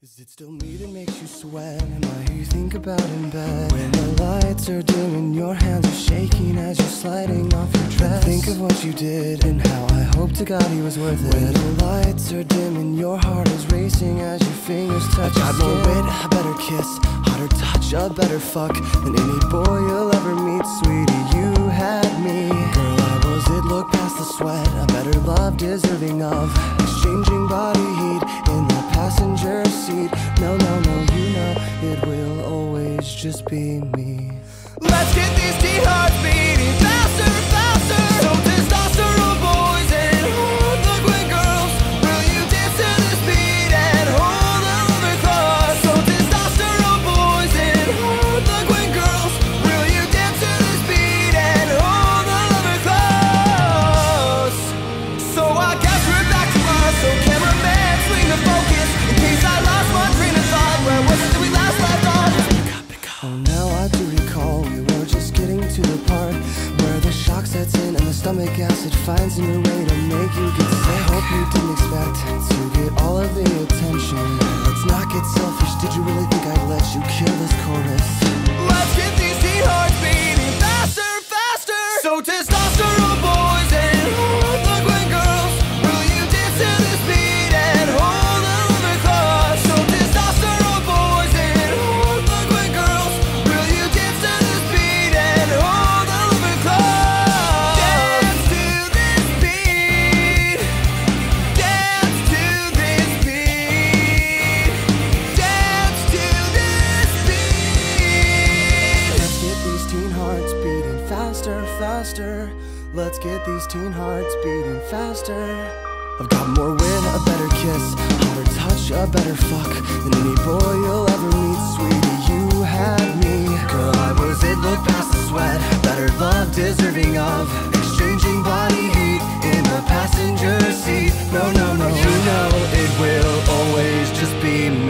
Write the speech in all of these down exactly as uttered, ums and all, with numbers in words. Is it still me that makes you sweat? Am I who you think about in bed? When the lights are dim and your hands are shaking as you're sliding off your dress, think of what you did and how I hope to God he was worth it. When the lights are dim and your heart is racing as your fingers touch your skin, I got more wit, a better kiss, hotter touch, a better fuck than any boy you'll ever meet. Sweetie, you had me. Girl, I was it, look past the sweat, a better love deserving of exchanging body heat in the passenger seat. No, no, no, you know it will always just be me. Let's get these tea hearts beating faster, faster. So testosterone boys and hard liquid girls, will you dance to this beat and hold another cross? So testosterone boys and hard liquid girls, will you dance to this beat and hold another cross? So I guess we're back to us. So cameraman, swing the focus. To the part where the shock sets in and the stomach acid finds a new way to make you get sick. I hope you didn't expect to get all of the attention. Let's not get selfish, did you really think I'd let you kill this chorus? Let's get these teen hearts beating faster, faster. So testosterone boys and hard-luck girls, will you dance to this beat and hold another cross? So testosterone boys and hard-luck girls, will you dance to this beat? Faster, let's get these teen hearts beating faster. I've got more wit, a better kiss, hotter touch, a better fuck than any boy you'll ever meet. Sweetie, you had me. Girl, I was it, look past the sweat, better love deserving of exchanging body heat in the passenger seat. No, no, no, you know it will always just be me.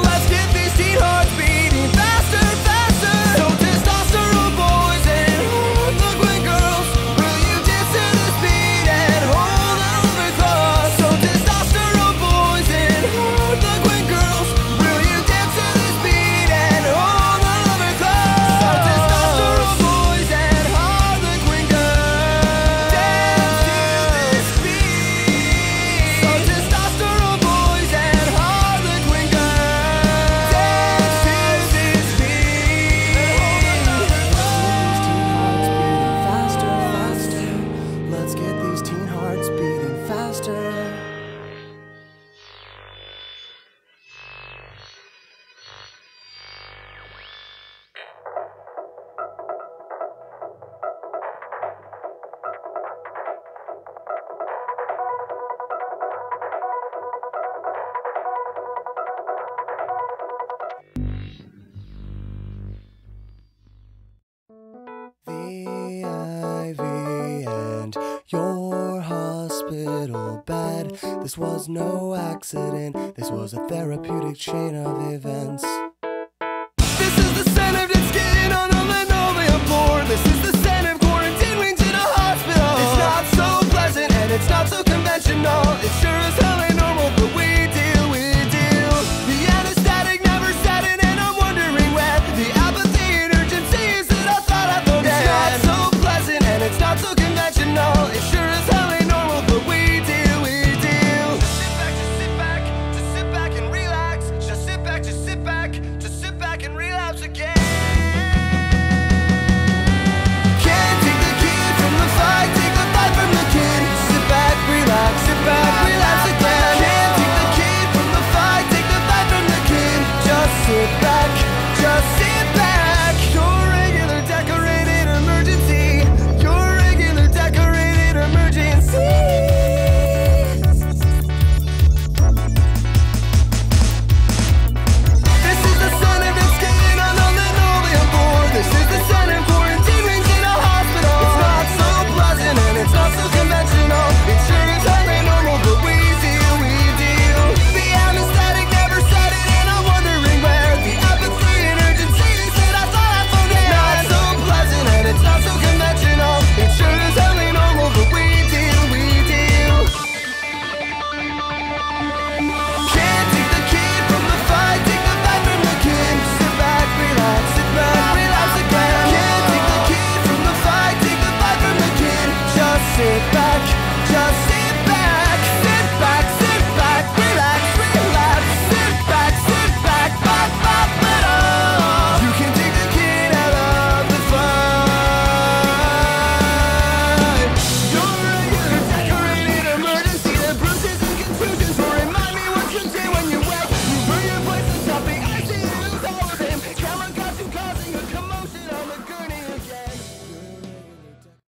Let's get these teen hearts beating faster, faster. So testosterone boys and hard-luck girls, will you dance to this beat and hold another cross? So testosterone boys and hard-luck girls, will you dance to this beat and hold another cross? So testosterone boys and hard-luck girls, dance to this beat. So testosterone boys and hard-luck girls, dance to this beat. Let's get these teen hearts beating faster, faster. Let's get these teen hearts beating faster. The ivy and your hospital bed. This was no accident. This was a therapeutic chain of events. This is the scent of dead skin on a linoleum floor. This is the scent of quarantine wings in a hospital. It's not so pleasant and it's not so conventional. It sure as hell ain't normal, but we deal, we deal. The anesthetic never set in, and I'm wondering where the apathy and urgency is that I thought I thought it's not so pleasant and it's not so conventional. It sure as hell ain't normal, but we deal, we deal. Sit back, just sit back, just sit back and relax. Just sit back, just sit back, just sit back and relapse again. Can't take the kid from the fight, take the fight from the kid. Sit back, relax, sit back, relax again. Can't take the kid from the fight, take the fight from the kid. Just sit back, just sit back. Your regular decorated emergency. Your regular decorated emergency. This is the sun of the skin on the sit back.